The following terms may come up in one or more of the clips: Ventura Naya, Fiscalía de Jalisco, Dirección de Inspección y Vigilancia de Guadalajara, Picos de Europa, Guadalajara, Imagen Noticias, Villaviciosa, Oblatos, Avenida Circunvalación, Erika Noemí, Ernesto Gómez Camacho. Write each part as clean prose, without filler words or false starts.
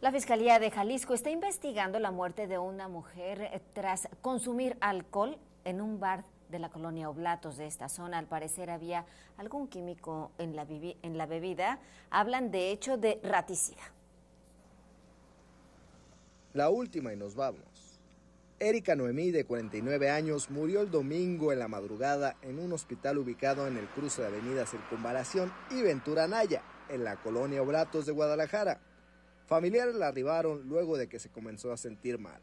La Fiscalía de Jalisco está investigando la muerte de una mujer tras consumir alcohol en un bar de la colonia Oblatos de esta zona. Al parecer había algún químico en la bebida. Hablan de hecho de raticida. La última y nos vamos. Erika Noemí, de 49 años, murió el domingo en la madrugada en un hospital ubicado en el cruce de Avenida Circunvalación y Ventura Naya, en la colonia Oblatos de Guadalajara. Familiares la arribaron luego de que se comenzó a sentir mal.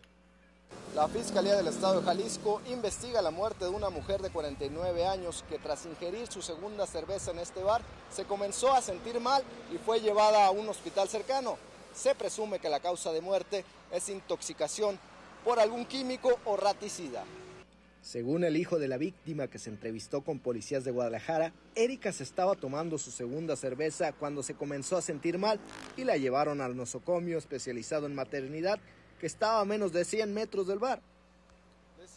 La Fiscalía del Estado de Jalisco investiga la muerte de una mujer de 49 años que tras ingerir su segunda cerveza en este bar se comenzó a sentir mal y fue llevada a un hospital cercano. Se presume que la causa de muerte es intoxicación por algún químico o raticida. Según el hijo de la víctima, que se entrevistó con policías de Guadalajara, Erika se estaba tomando su segunda cerveza cuando se comenzó a sentir mal y la llevaron al nosocomio especializado en maternidad, que estaba a menos de 100 metros del bar.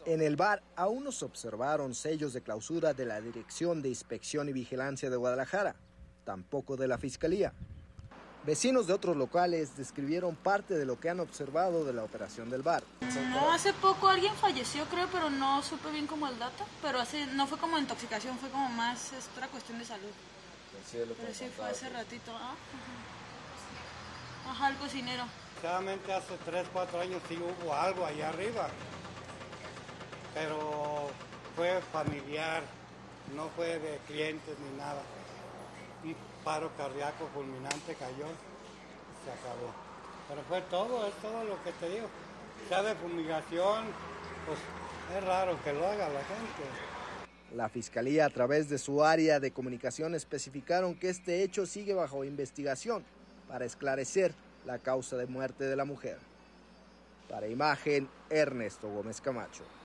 En el bar aún no se observaron sellos de clausura de la Dirección de Inspección y Vigilancia de Guadalajara, tampoco de la Fiscalía. Vecinos de otros locales describieron parte de lo que han observado de la operación del bar. No, hace poco alguien falleció, creo, pero no supe bien como el dato, pero no fue como intoxicación, fue como más otra cuestión de salud. Pero sí fue hace ratito. Ah, ajá. Ajá, el cocinero. Exactamente hace 3 o 4 años sí hubo algo allá arriba, pero fue familiar, no fue de clientes ni nada. Un paro cardíaco fulminante cayó, se acabó. Pero fue todo, es todo lo que te digo. Ya de fumigación, pues es raro que lo haga la gente. La Fiscalía, a través de su área de comunicación, especificaron que este hecho sigue bajo investigación para esclarecer la causa de muerte de la mujer. Para Imagen, Ernesto Gómez Camacho.